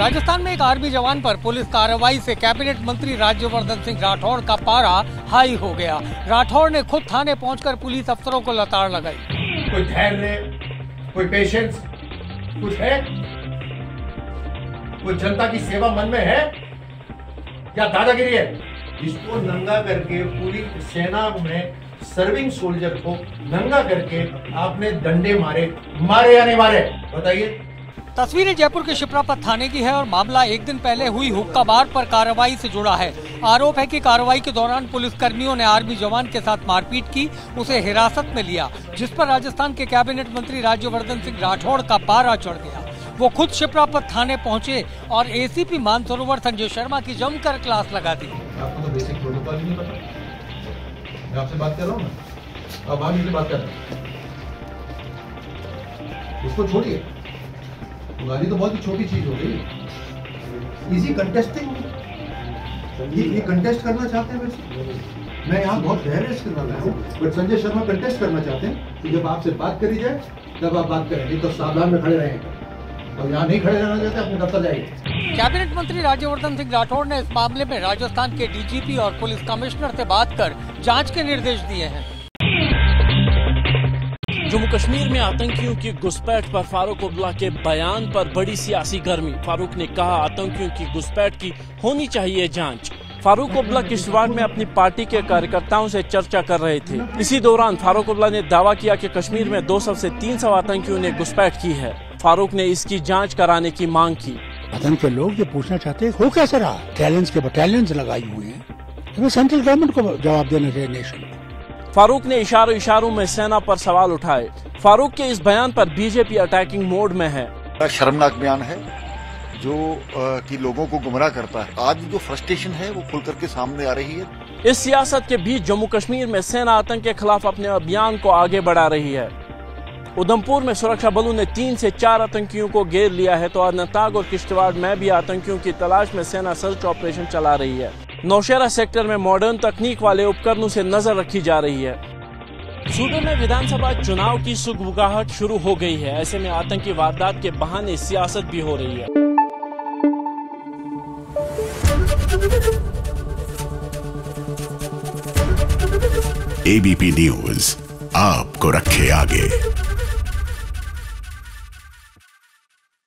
राजस्थान में एक आर्मी जवान पर पुलिस कार्रवाई से कैबिनेट मंत्री राज्यवर्धन सिंह राठौर का पारा हाई हो गया। राठौर ने खुद थाने पहुंचकर पुलिस अफसरों को लताड़ लगाई। कोई धैर्य, कोई पेशेंस कुछ है? कोई जनता की सेवा मन में है या दादागिरी है? इसको नंगा करके पूरी सेना में सर्विंग सोल्जर को नंगा करके आपने डंडे मारे या नहीं मारे, बताइए। तस्वीरें जयपुर के शिप्रापत थाने की है और मामला एक दिन पहले हुई हुक्का बार पर कार्रवाई से जुड़ा है। आरोप है कि कार्रवाई के दौरान पुलिस कर्मियों ने आर्मी जवान के साथ मारपीट की, उसे हिरासत में लिया, जिस पर राजस्थान के कैबिनेट मंत्री राज्यवर्धन सिंह राठौर का पारा चढ़ गया। वो खुद शिप्रापत थाने पहुंचे और ACP मानसरोवर संजय शर्मा की जमकर क्लास लगा दी। आपको तो बेसिक प्रोटोकॉल ही नहीं पता। मैं आपसे बात कर रहा हूँ, अब आप मुझसे बात कर रहे हैं, उसको छोड़िए। गाली तो बहुत छोटी चीज हो गई, इजी कंटेस्टिंग। ये कंटेस्ट करना चाहते हैं वैसे। मैं यहाँ बहुत हैरेस करना लाया हूँ, बट संजय शर्मा कंटेस्ट करना चाहते हैं कि जब आपसे बात करी जाए तब आप बात करेंगे, तो सावधान में खड़े रहेंगे। और यहाँ नहीं खड़े रहना चाहते अपने दफ्तर जाइए। कैबिनेट मंत्री राज्यवर्धन सिंह राठौर ने इस मामले में राजस्थान के DGP और पुलिस कमिश्नर से बात कर जाँच के निर्देश दिए हैं। जम्मू कश्मीर में आतंकियों की घुसपैठ पर फारूक अब्दुल्ला के बयान पर बड़ी सियासी गर्मी। फारूक ने कहा, आतंकियों की घुसपैठ की होनी चाहिए जांच। फारूक अब्दुल्ला किश्तवाड़ में अपनी पार्टी के कार्यकर्ताओं से चर्चा कर रहे थे। इसी दौरान फारूक अब्दुल्ला ने दावा किया कि कश्मीर में 200 से 300 आतंकियों ने घुसपैठ की है। फारूक ने इसकी जाँच कराने की मांग की। आतंक के लोग ये पूछना चाहते हैं हो कैसे रहा, बैटालियंस के बैटालियंस लगाई हुए हैं, सेंट्रल गवर्नमेंट को जवाब देना चाहिए नेशन। फारूक ने इशारों में सेना पर सवाल उठाए। फारूक के इस बयान पर BJP अटैकिंग मोड में है। शर्मनाक बयान है जो कि लोगों को गुमराह करता है। आज जो फ्रस्ट्रेशन है वो खुल करके सामने आ रही है। इस सियासत के बीच जम्मू कश्मीर में सेना आतंक के खिलाफ अपने अभियान को आगे बढ़ा रही है। उधमपुर में सुरक्षा बलों ने 3 से 4 आतंकियों को घेर लिया है, तो अनंतनाग और किश्तवाड़ में भी आतंकियों की तलाश में सेना सर्च ऑपरेशन चला रही है। नौशेरा सेक्टर में मॉडर्न तकनीक वाले उपकरणों से नजर रखी जा रही है। सूबे में विधानसभा चुनाव की सुगबुगाहट शुरू हो गई है। ऐसे में आतंकी वारदात के बहाने सियासत भी हो रही है। ABP News आपको रखे आगे।